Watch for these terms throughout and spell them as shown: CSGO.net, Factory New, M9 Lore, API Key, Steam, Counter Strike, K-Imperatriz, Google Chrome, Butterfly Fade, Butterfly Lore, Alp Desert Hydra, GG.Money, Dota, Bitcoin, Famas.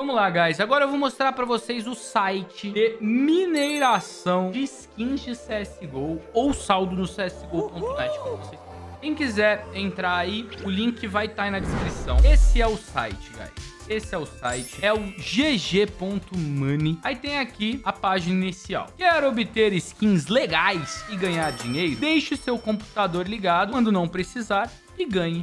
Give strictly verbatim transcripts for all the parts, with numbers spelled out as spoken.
Vamos lá, guys. Agora eu vou mostrar pra vocês o site de mineração de skins de C S G O ou saldo no C S G O ponto net, como vocês querem. Quem quiser entrar aí, o link vai estar aí na descrição. Esse é o site, guys. Esse é o site, é o G G ponto Money. Aí tem aqui a página inicial. Quer obter skins legais e ganhar dinheiro? Deixe seu computador ligado quando não precisar e ganhe.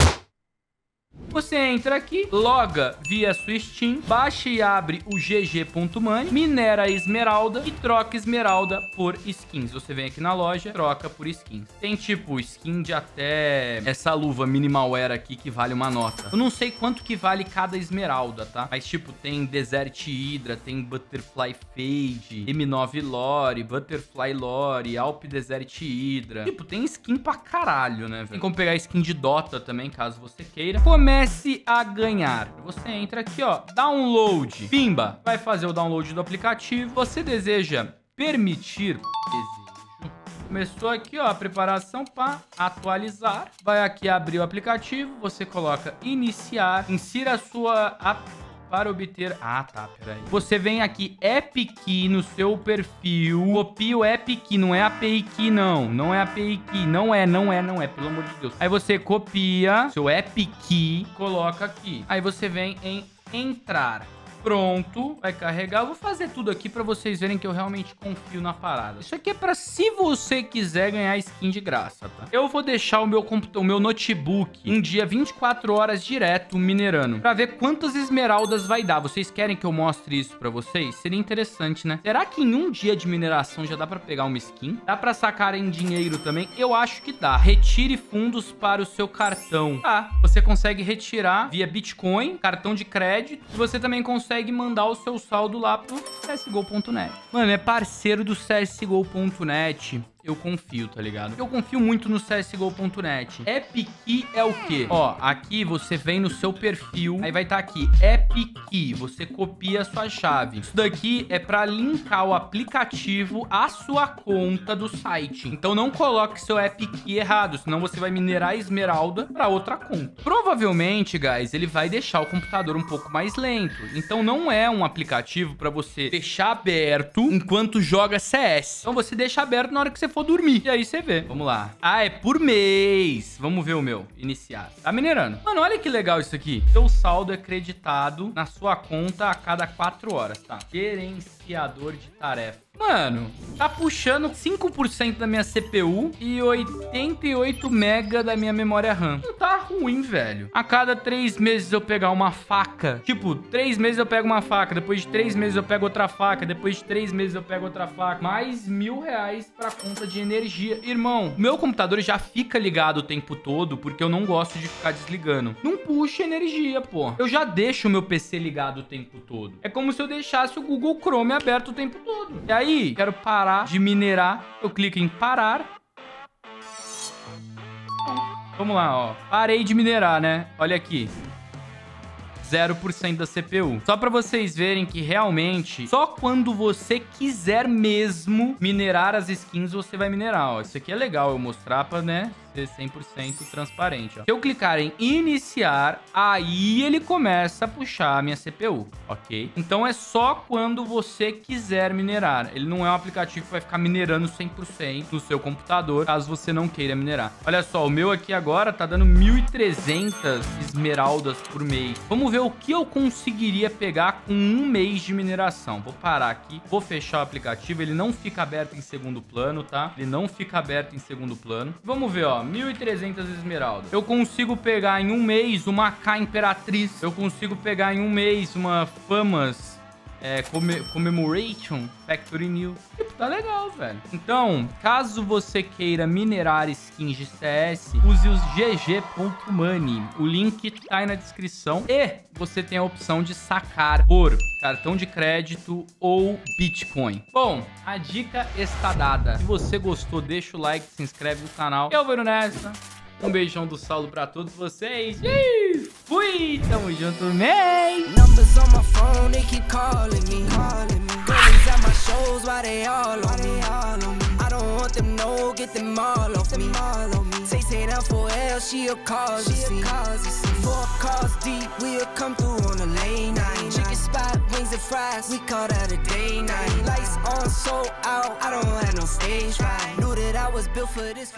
Você entra aqui, loga via sua Steam, baixa e abre o G G ponto Money, minera a esmeralda e troca esmeralda por skins. Você vem aqui na loja, troca por skins. Tem tipo skin de até essa luva minimalware aqui que vale uma nota. Eu não sei quanto que vale cada esmeralda, tá? Mas tipo, tem Desert Hydra, tem Butterfly Fade, M nove Lore, Butterfly Lore, Alp Desert Hydra. Tipo, tem skin pra caralho, né, velho? Tem como pegar skin de Dota também, caso você queira. Comece a ganhar. Você entra aqui, ó, download. Pimba, vai fazer o download do aplicativo. Você deseja permitir desejo. Começou aqui, ó, a preparação para atualizar. Vai aqui abrir o aplicativo, você coloca iniciar, insira a sua app para obter... Ah, tá, peraí. Você vem aqui, A P I Key, no seu perfil. Copia o A P I Key, não é A P I Key, não. Não é A P I Key, não é, não é, não é, pelo amor de Deus. Aí você copia seu A P I Key, coloca aqui. Aí você vem em entrar. Pronto, vai carregar. Eu vou fazer tudo aqui pra vocês verem que eu realmente confio na parada. Isso aqui é pra se você quiser ganhar skin de graça, tá? Eu vou deixar o meu computador, o meu notebook um dia vinte e quatro horas direto minerando, pra ver quantas esmeraldas vai dar. Vocês querem que eu mostre isso pra vocês? Seria interessante, né? Será que em um dia de mineração já dá pra pegar uma skin? Dá pra sacar em dinheiro também? Eu acho que dá. Retire fundos para o seu cartão. Ah, você consegue retirar via Bitcoin, cartão de crédito, e você também consegue Consegue mandar o seu saldo lá pro C S G O ponto net. Mano, é parceiro do C S G O ponto net. Eu confio, tá ligado? Eu confio muito no C S G O ponto net. App Key é o quê? Ó, aqui você vem no seu perfil, aí vai estar tá aqui, App Key. Você copia a sua chave. Isso daqui é pra linkar o aplicativo à sua conta do site. Então não coloque seu App Key errado, senão você vai minerar a esmeralda pra outra conta. Provavelmente, guys, ele vai deixar o computador um pouco mais lento. Então não é um aplicativo pra você deixar aberto enquanto joga C S. Então você deixa aberto na hora que você for dormir. E aí você vê. Vamos lá. Ah, é por mês. Vamos ver o meu. Iniciar. Tá minerando. Mano, olha que legal isso aqui. Seu saldo é creditado na sua conta a cada quatro horas, tá? Gerenciador de tarefa. Mano, tá puxando cinco por cento da minha C P U e oitenta e oito mega da minha memória RAM. Não tá ruim, velho. A cada três meses eu pegar uma faca. Tipo, três meses eu pego uma faca. Depois de três meses eu pego outra faca. Depois de três meses eu pego outra faca. Mais mil reais pra conta de energia. Irmão, meu computador já fica ligado o tempo todo porque eu não gosto de ficar desligando. Não puxa energia, pô. Eu já deixo o meu P C ligado o tempo todo. É como se eu deixasse o Google Chrome aberto o tempo todo. E aí, quero parar de minerar. Eu clico em parar. Vamos lá, ó. Parei de minerar, né? Olha aqui. zero por cento da C P U. Só pra vocês verem que realmente, só quando você quiser mesmo minerar as skins, você vai minerar, ó. Isso aqui é legal eu mostrar pra, né, ser cem por cento transparente, ó. Se eu clicar em iniciar, aí ele começa a puxar a minha C P U, ok? Então é só quando você quiser minerar. Ele não é um aplicativo que vai ficar minerando cem por cento no seu computador, caso você não queira minerar. Olha só, o meu aqui agora tá dando mil e trezentas esmeraldas por mês. Vamos ver o que eu conseguiria pegar com um mês de mineração. Vou parar aqui, vou fechar o aplicativo. Ele não fica aberto em segundo plano, tá? Ele não fica aberto em segundo plano. Vamos ver, ó, mil e trezentas esmeraldas. Eu consigo pegar em um mês uma K-Imperatriz. Eu consigo pegar em um mês uma Famas é, come Commemoration Factory New. Tá legal, velho. Então, caso você queira minerar skins de C S, use os G G ponto Money. O link tá aí na descrição. E você tem a opção de sacar por cartão de crédito ou Bitcoin. Bom, a dica está dada. Se você gostou, deixa o like, se inscreve no canal. Eu vou nessa. Um beijão do saldo pra todos vocês. E fui! Tamo junto, man! At my shows, why they all on me? I don't want them, no, get them all off me. Taste it up. down for hell, she'll cause you see. Four cars deep, we'll come through on the late night. Chicken spot, wings and fries, we call that a day night. Lights on, sold out, I don't have no stage fright. Knew that I was built for this.